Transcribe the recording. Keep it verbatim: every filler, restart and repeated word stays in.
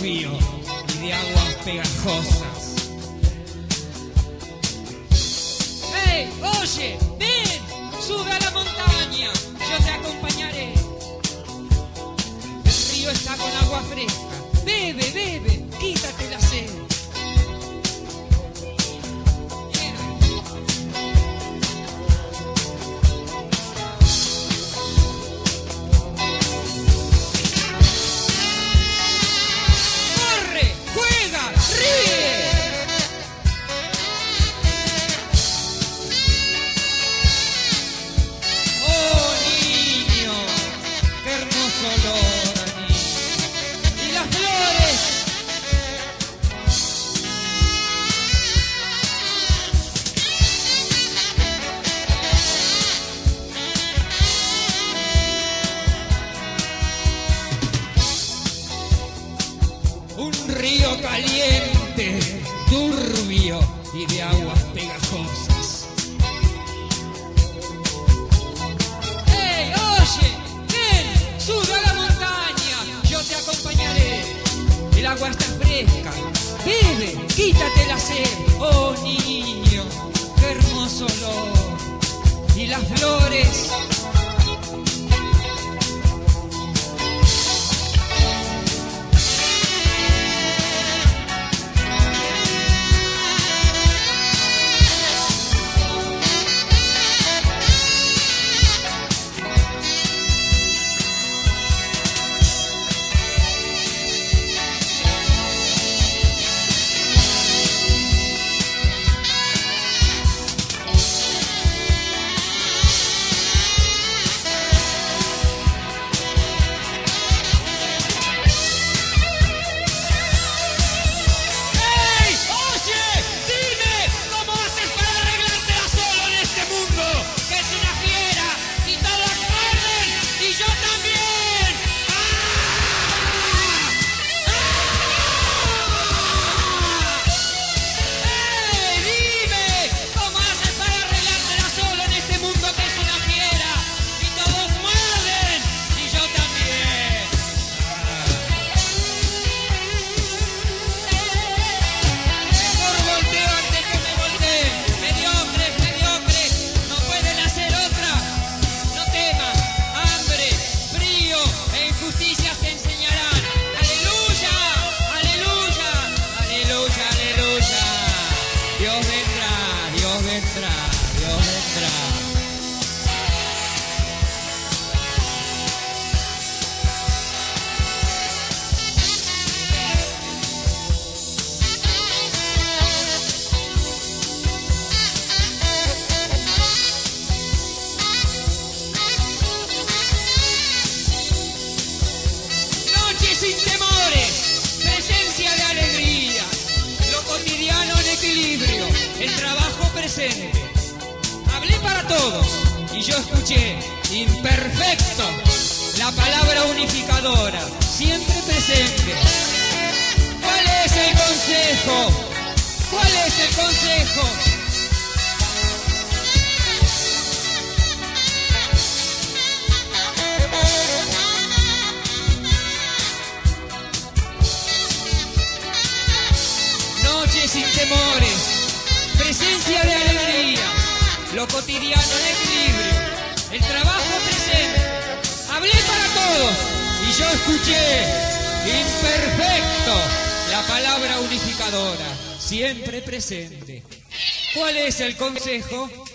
turbio y de aguas pegajosas. ¡Hey! ¡Oye! ¡Ven! ¡Sube a la montaña! Yo te acompañaré. El río está con agua fresca. ¡Bebe, bebe! ¡Quítate la sed! Río caliente, turbio y de aguas pegajosas. ¡Hey, oye! ¡Ven! ¡Sube a la montaña! Yo te acompañaré. El agua está fresca. ¡Bebe! ¡Quítate la sed! ¡Oh, niño! ¡Qué hermoso olor! Y las flores... Hablé para todos y yo escuché, imperfecto, la palabra unificadora, siempre presente. ¿Cuál es el consejo? ¿Cuál es el consejo? Noche sin temores. Presencia de alegría, lo cotidiano en equilibrio, el trabajo presente. Hablé para todos y yo escuché, imperfecto, la palabra unificadora, siempre presente. ¿Cuál es el consejo?